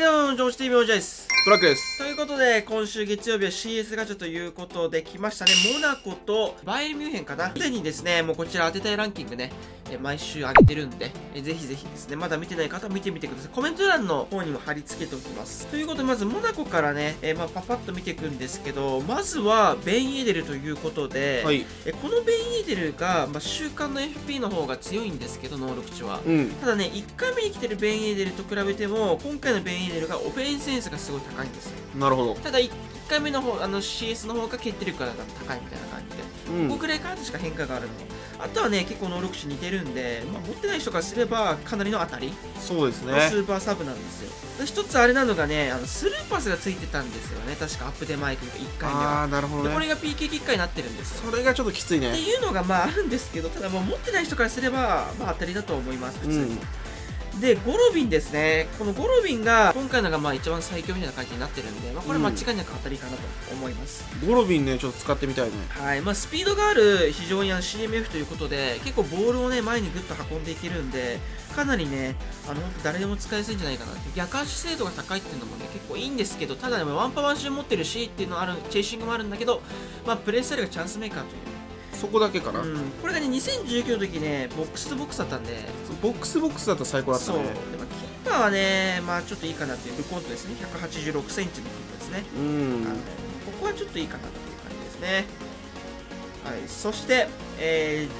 はい、どうも、常識 TV おじゃいです。トラックです。ということで、今週月曜日は CS ガチャということで来ましたね。モナコとバイエルミュンヘンかな。すでにですね、もうこちら当てたいランキングね、毎週上げてるんで、ぜひぜひですね、まだ見てない方は見てみてください。コメント欄の方にも貼り付けておきます。ということで、まずモナコからね、パパッと見ていくんですけど、まずはベン・イェデルということで、はい、このベン・イェデルが、週間の FP の方が強いんですけど、能力値は。うん、ただね、1回目に来てるベン・イェデルと比べても、今回のベン・イェデルがオフェンスセンスがすごい高いんですよ。なるほど。ただ1回目の方、CS の方が決定力が高いみたいな感じで、うん、ここくらいからしか変化があるの。あとはね、結構能力値似てるんで、持ってない人からすればかなりの当たり。そうですね。スーパーサブなんですよ。一つあれなのがね、スルーパスがついてたんですよね。確かアップデマイクの1回目は。ああ、なるほど、ね。で、これが PK 結果になってるんですよ。それがちょっときついね。っていうのがあるんですけど、ただ持ってない人からすれば、当たりだと思います、普通に。うんで、ゴロビンですね。このゴロビンが、今回のが一番最強みたいな感じになってるんで、これ間違いなく当たりかなと思います。ゴロビンね、ちょっと使ってみたいね。はい。スピードがある、非常にCMF ということで、結構ボールをね、前にグッと運んでいけるんで、かなりね、誰でも使いやすいんじゃないかなって。逆足精度が高いっていうのもね、結構いいんですけど、ただね、ワンパワーシュー持ってるしっていうのはある、チェイシングもあるんだけど、プレイスタイルがチャンスメーカーという。そこだけかな、うん、これがね2019の時ねボックスとボックスだったんでボックスだったら最高だったね。そうでもキーパーはねちょっといいかなっていうルコントですね。186cm のキーパーですね。うんここはちょっといいかなっていう感じですね。はいそして、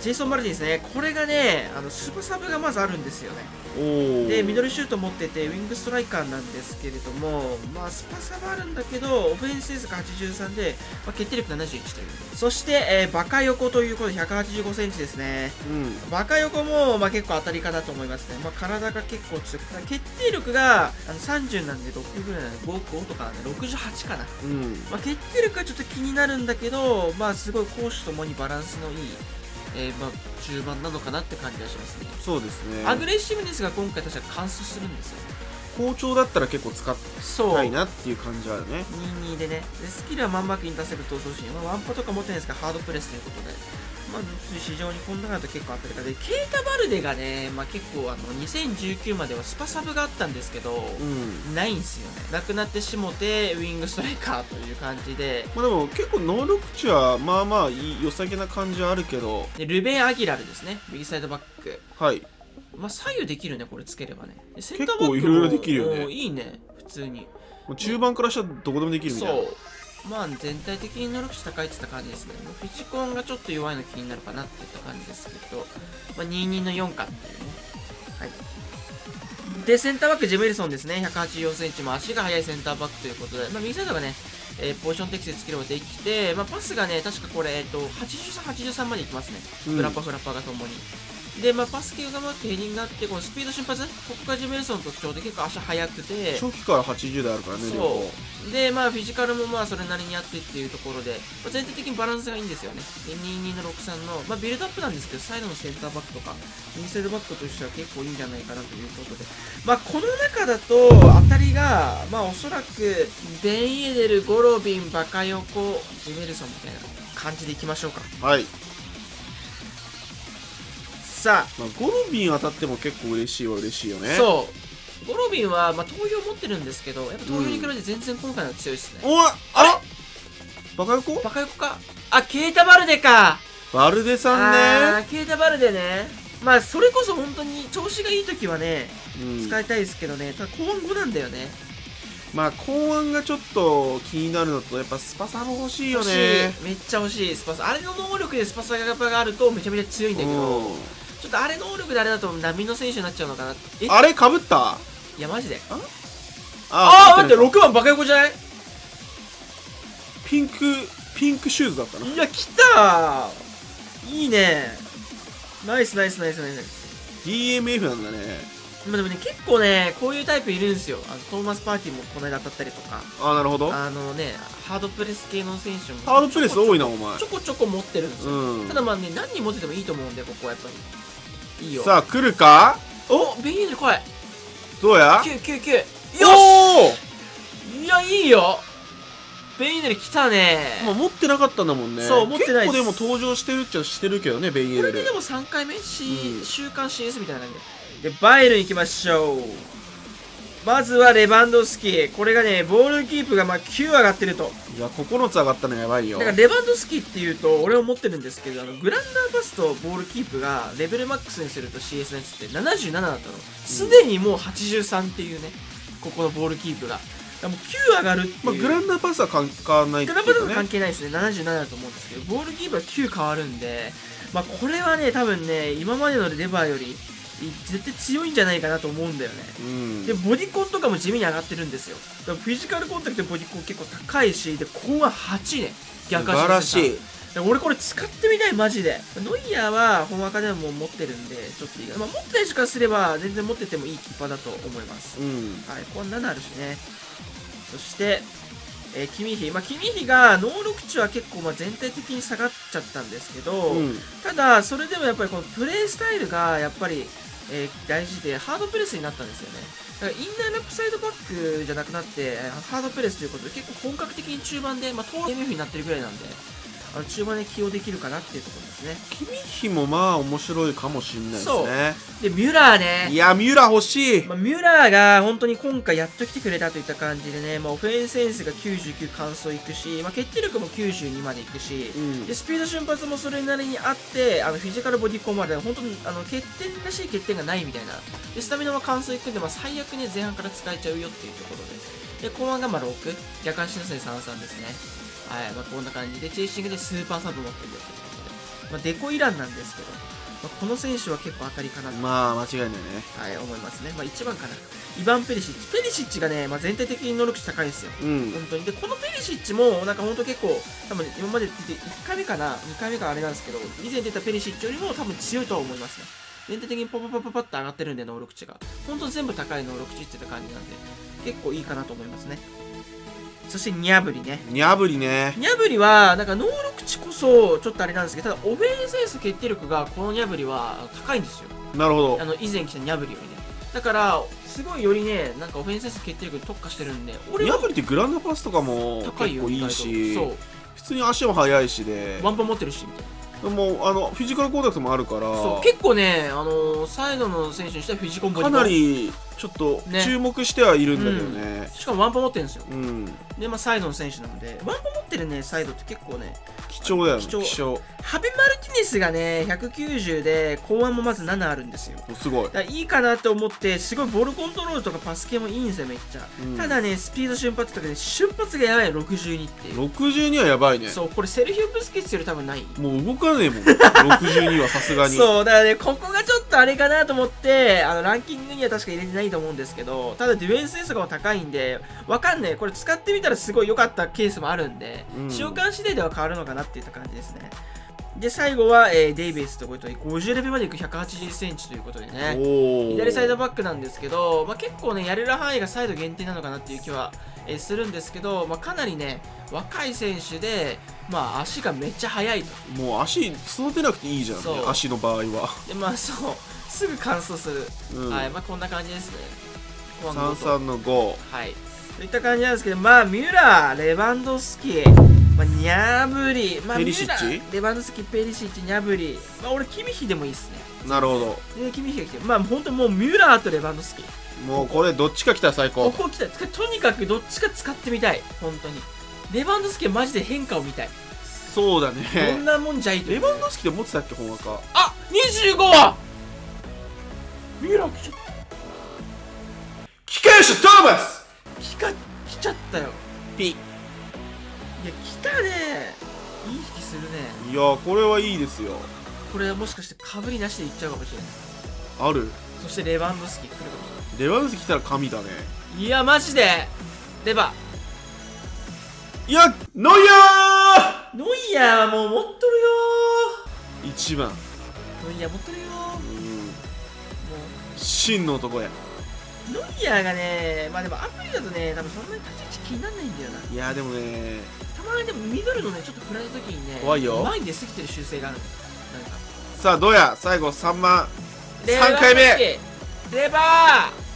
ジェイソン・マルティンですね。これがねスーパーサブがまずあるんですよね。でミドルシュート持っててウィングストライカーなんですけれどもスパサがあるんだけどオフェンスが83で、決定力71というそして、バカ横ということで 185cm ですね、うん、バカ横も、結構当たりかなと思いますね、体が結構強くて決定力が30なんで6ぐらいなんで5とかなんで68かな、うん決定力がちょっと気になるんだけどすごい攻守ともにバランスのいい中盤なのかなって感じがしますね。そうですね。アグレッシブですが今回確か完走するんですよ。好調だったら結構使ったいなっていう感じはあるね。22でねでスキルはマンマークに出せる闘争心、ワンパとか持ってないんですがハードプレスということで非常にこの中だと結構当たり方でケイタ・バルデがね、結構2019まではスパサブがあったんですけど、ないんですよね。なくなってしもてウイングストライカーという感じででも結構能力値は良さげな感じはあるけどでルベン・アギラルですね右サイドバックはい左右できるねこれつければねセンターバックも結構いろいろできるよね。いいね普通に中盤からしたらどこでもできるみたいな。全体的に能力値高いって言った感じですね。フィジコンがちょっと弱いの気になるかなっていった感じですけど、22の4かっていうね。はい。で、センターバック、ジェメリソンですね。184cm、足が速いセンターバックということで、右サイドがね、ポジション適正つければできて、パスがね、確かこれ、83までいきますね。フラッパーがともに。で、パス系がうまくヘディングがあって、このスピード瞬発、ここがジェメルソンの特徴で結構足速くて、初期から80台あるからね、そう。で、フィジカルもそれなりにあってっていうところで、全体的にバランスがいいんですよね。で、22の63の、ビルドアップなんですけど、サイドのセンターバックとか、インサイドバックとしては結構いいんじゃないかなということで、この中だと、当たりが、おそらく、ベン・イェデル、ゴロビン、バカヨコ、ジェメルソンみたいな感じでいきましょうか。はい。さあゴロビン当たっても結構嬉しいよね。そうゴロビンは投票持ってるんですけどやっぱ投票に比べて全然今回の強いですね。おわあらバカ横かケイタ・バルデかバルデさんねケイタ・バルデねそれこそ本当に調子がいい時はね、使いたいですけどね。ただ後半5なんだよね。後半がちょっと気になるのとやっぱスパサも欲しいよね。めっちゃ欲しいスパサあれの能力でスパサがあるとめちゃめちゃ強いんだけどちょっとあれ能力であれだと波の選手になっちゃうのかな。あれかぶったいやマジで待って6番バカ横じゃないピンクシューズだったないや来たいいねナイス DMF なんだね。でもね結構ねこういうタイプいるんですよ。トーマス・パーティーもこの間当たったりとかなるほどねハードプレス系の選手もハードプレス多いなお前ちょこちょこ持ってるんですよ、ただね何人持っててもいいと思うんでここはやっぱりいいよ。さあ来るかおベン・イェデル来いどうや999よしいやいいよベン・イェデル来たね。持ってなかったんだもんね。そう持ってないです。結構でも登場してるっちゃしてるけどねベン・イェデルこれででも3回目週刊 CS みたいな感じでバイエルン行きましょう。まずはレバンドフスキ、これがね、ボールキープがまあ9上がってると。いや、9つ上がったのやばいよ。だからレバンドフスキっていうと、俺思ってるんですけど、グランダーパスとボールキープがレベルマックスにすると CS のやつって77だったの。すでにもう83っていうね、ここのボールキープが。もう9上がるっていう、まあ、グランダーパスは関係ない、ね、グランダーパスは関係ないですね。77だと思うんですけど、ボールキープは9変わるんで、まあ、これはね、多分ね、今までのレバーより絶対強いんじゃないかなと思うんだよね、うん、でボディコンとかも地味に上がってるんですよ。だからフィジカルコンタクトでボディコン結構高いし、で後半8ね、逆足してた。素晴らしい。俺これ使ってみたいマジで。ノイヤーは本若ではもう持ってるんでちょっといいかな、まあ、持ってない人からすれば全然持っててもいいキーパーだと思います、うん、はい、こんなのあるしね。そして、キミヒ、まあ、キミヒが能力値は結構まあ全体的に下がっちゃったんですけど、うん、ただそれでもやっぱりこのプレースタイルがやっぱり、大事でハードプレスになったんですよね。だからインナーラップサイドバックじゃなくなってハードプレスということで結構本格的に中盤で、まあ、トール MF になってるぐらいなんで、あの中盤で起用できるかなっていうところですね。キミヒもまあ面白いかもしれないですね。そうでミュラーね。いやミュラー欲しい、まあ、ミュラーが本当に今回やっと来てくれたといった感じでね、まあ、オフェンスセンスが99完走いくし、まあ、決定力も92までいくし、うん、でスピード瞬発もそれなりにあって、あのフィジカルボディコンまで本当にあの欠点らしい欠点がないみたいなで、スタミナも完走いくんで、まあ、最悪ね前半から使えちゃうよっていうところで、後半がまあ6逆足のせい 3-3 ですね。はい、まあ、こんな感じでチェイシングでスーパーサブ持ってるということで、まあ、デコイランなんですけど、まあ、この選手は結構当たりかなと、まあ間違いないね、はい、思いますね。まあ、1番かな、イバン・ペリシッチ。ペリシッチがね、まあ、全体的に能力値高いんですよ、うん、本当に。でこのペリシッチもなんか本当結構多分、ね、今まで出て1回目かな2回目かあれなんですけど、以前出たペリシッチよりも多分強いとは思いますね。全体的にポポポポポッと上がってるんで、能力値が本当全部高い能力値って言った感じなんで結構いいかなと思いますね。そしてニャブリね。ニャブリね。ニャブリはなんか能力値こそちょっとあれなんですけど、ただオフェンスセンス決定力がこのニャブリは高いんですよ。なるほど。あの以前来たニャブリよりね。だからすごいよりね、なんかオフェンスセンス決定力に特化してるんで、俺ニャブリってグランドパスとかも結構いいし、そう普通に足も速いしで、ワンパン持ってるしみたいな。でもあのフィジカルコンタクトもあるから、そう結構ね、サイドの選手にしてはフィジコンボディコンかなりちょっと注目してはいるんだけどね、うん、しかもワンパ持ってるんですよ、うん、で、まあ、サイドの選手なのでワンパ持ってるねサイドって結構ね貴重だよね。貴重ハベ・マルティネスがね190で後半もまず7あるんですよ。すごいだからいいかなと思って、すごいボールコントロールとかパス系もいいんですよめっちゃ、うん、ただねスピード瞬発とかね、瞬発がやばい62っていう。62はやばいね。そうこれセルヒオ・ブスケッツより多分ない、もう動かねえもん62はさすがにそうだからね、ここがちょっとあれかなと思って、あのランキングには確か入れてないと思うんですけど、ただディフェンスセンスが高いんでわかんない、これ使ってみたらすごい良かったケースもあるんで、うん、使用感次第では変わるのかなっていった感じですね。で最後は、デイビスということで50レベルまでいく 180cm ということでね、左サイドバックなんですけど、まあ、結構ねやれる範囲がサイド限定なのかなっていう気は、するんですけど、まあ、かなりね若い選手で、まあ、足がめっちゃ速いと。もう足育てなくていいじゃん、ね、足の場合はで、まあ、そうすぐ乾燥する、うん、はい、まあ、こんな感じですね。33の5、はい、といった感じなんですけど、まあミュラー、レバンドフスキ、まあ、ニャブリ、まあ、ペリシッチ、ミュラー、レバンドフスキ、ペリシッチ、ニャブリ、まあ、俺キミヒでもいいっすね。なるほど。でキミヒが来て、まあ本当もうミュラーとレバンドフスキ、もうこれどっちか来たら最高。ここ来たらとにかくどっちか使ってみたい。本当にレバンドフスキはマジで変化を見たい。そうだね、こんなもんじゃいいと。レバンドフスキで持ってたっけ本若。あ25はミュラー来ちゃった。機関車トーマス来ちゃったよ。ピッ。いや来たね、いい引きするね。いやこれはいいですよ。これもしかしてかぶりなしでいっちゃうかもしれない。ある。そしてレバンドフスキ来るかもしれない。レバンドフスキ来たら神だね。いやマジでレバー、いやノイヤー、ノイヤーはもう持っとるよ。1番ノイヤー持っとるよ。真の男や。ノイヤーがね、まあでもアプリだとね、多分そんなに立ち位置気にならないんだよな。いやでもね、たまにでもミドルのね、ちょっと振られたときにね、怖いよ。前に出過ぎてる習性があるんだよ。さあ、どうや、最後3万、3回目。レバ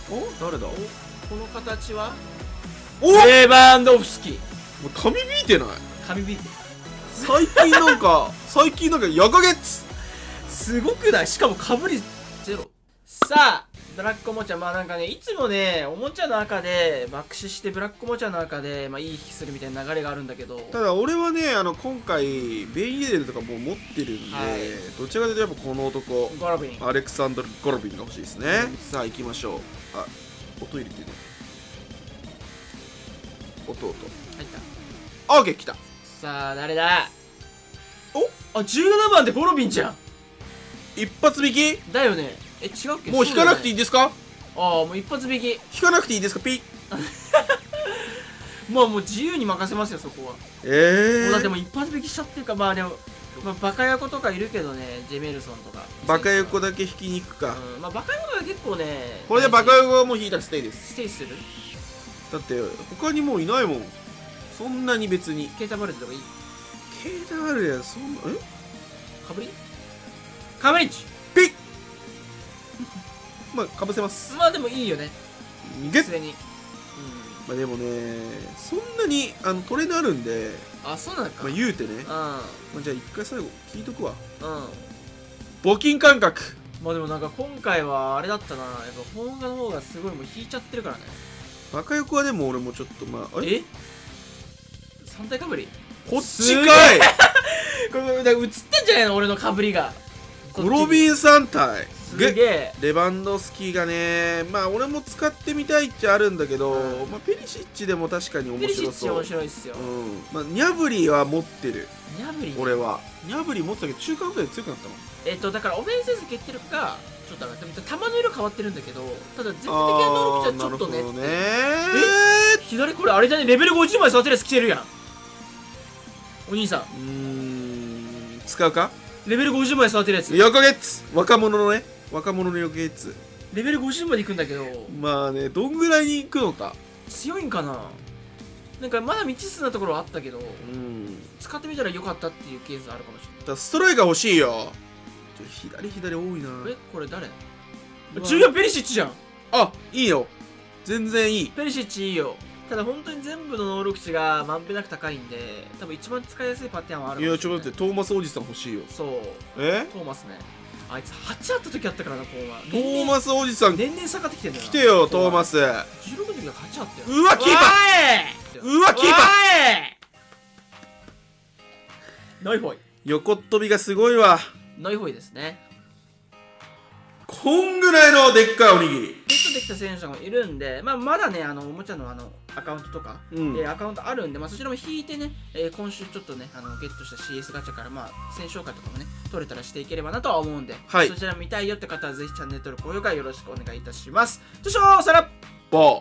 ー。お、誰だ。この形は。お。レバンドフスキ。もう髪びいてない。髪びいて。最近なんか、ヤガゲッツ。すごくない、しかもかぶりゼロ。さあブラックおもちゃ、まあなんかね、いつもねおもちゃの赤で爆死してブラックおもちゃの赤で、まあ、いい引きするみたいな流れがあるんだけど、ただ俺はね今回ベイエデルとかもう持ってるんで、はい、どちらかというとやっぱこの男ゴロビン、アレクサンドル・ゴロビンが欲しいですね、うん、さあ行きましょう。あ、音入れてる、音入った。 OK 来た。さあ誰だ。おあ17番でゴロビンじゃん。一発引きだよね。え、違うっけ。もう引かなくていいですか。ああ、もう一発引き。引かなくていいですか。ピッもう自由に任せますよ、そこは。ええー、だってもう一発引きしちゃってるか。まあでも、まあ、バカヤコとかいるけどね、ジェメルソンとか。バカヤコだけ引きに行くか、うん、まあバカヤコは結構ね。これでバカヤコはもう引いたらステイです。ステイする。だって他にもういないもん、そんなに。別にケータバルデとかいい。ケータバルデはそんな、え、かぶりカブリッジピッまあかぶせます。まあでもいいよね、ゲッ、うん、まあでもねそんなにトレーナーあるんで。あ、そうなのか。まあ言うてね、うん、まあじゃあ一回最後聞いとくわ。うん、募金感覚。まあでもなんか今回はあれだったな、やっぱ本家の方がすごいもう引いちゃってるからね。バカ横はでも俺もちょっとまあ、え、3体かぶり。こっちかいこれ映ったんじゃないの、俺のかぶりが。ゴロビン3体すげえ。レバンドフスキーがね、まあ俺も使ってみたいっちゃあるんだけど、うん、まあペリシッチでも確かに面白そう。ペリシッチ面白いっすよ、うん、まあニャブリは持ってる。ニャブリ俺はニャブリ持ってたけど中間ぐらい強くなったもん。だからオフェンス決定力がちょっと上がって、球の色変わってるんだけど、ただ全体的な能力じゃちょっとね。え、左これあれじゃね、レベル50まで育てるやつ来てるやん、お兄さん。使うか。レベル50まで育てるやつ。横ゲッツ、若者のね、若者の横ゲッツ。レベル50まで行くんだけど、まあね、どんぐらいに行くのか。強いんかな。なんかまだ未知数なところはあったけど、うん、使ってみたら良かったっていうケースあるかもしれない。だからストライカー欲しいよ。ちょ、左多いな。え、これ誰。重要、ペリシッチじゃん。あ、いいよ、全然いい。ペリシッチいいよ。ただ本当に全部の能力値がまんべんなく高いんで、多分一番使いやすいパターンはある。いや、ちょっと待って、トーマスおじさん欲しいよ。そう。え、トーマスね。あいつ8あった時あったからな、こうは。トーマスおじさん年々下がってきてるんだよ。来てよトーマス。16の時は8あったよ。うわキーパー、うわキーパー、ノイホイ。横っ飛びがすごいわ、ノイホイですね。こんぐらいのでっかいおにぎりゲットできた選手がいるんで、まあ、まだねおもちゃのアカウントとか、うん、アカウントあるんで、まあ、そちらも引いてね、今週ちょっとねゲットした CS ガチャから、まあ、選手紹介とかもね取れたらしていければなとは思うんで、はい、そちら見たいよって方はぜひチャンネル登録、高評価よろしくお願いいたします。そしておさらば。